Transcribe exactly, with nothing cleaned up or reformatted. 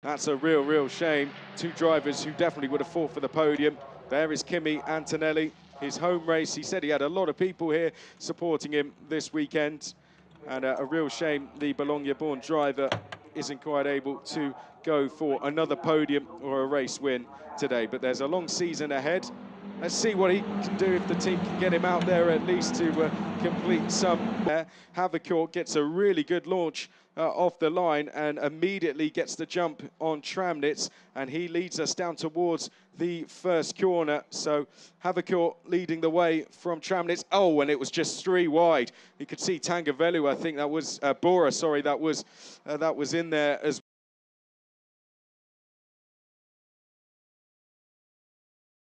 That's a real, real shame. Two drivers who definitely would have fought for the podium. There is Kimi Antonelli, his home race. He said he had a lot of people here supporting him this weekend. And uh, a real shame the Bologna-born driver isn't quite able to go for another podium or a race win today. But there's a long season ahead. Let's see what he can do if the team can get him out there at least to uh, complete some. Uh, Havercourt gets a really good launch uh, off the line and immediately gets the jump on Tramnitz, and he leads us down towards the first corner. So Havercourt leading the way from Tramnitz. Oh, and it was just three wide. You could see Tangavelu, I think that was uh, Bora. Sorry, that was uh, that was in there as well.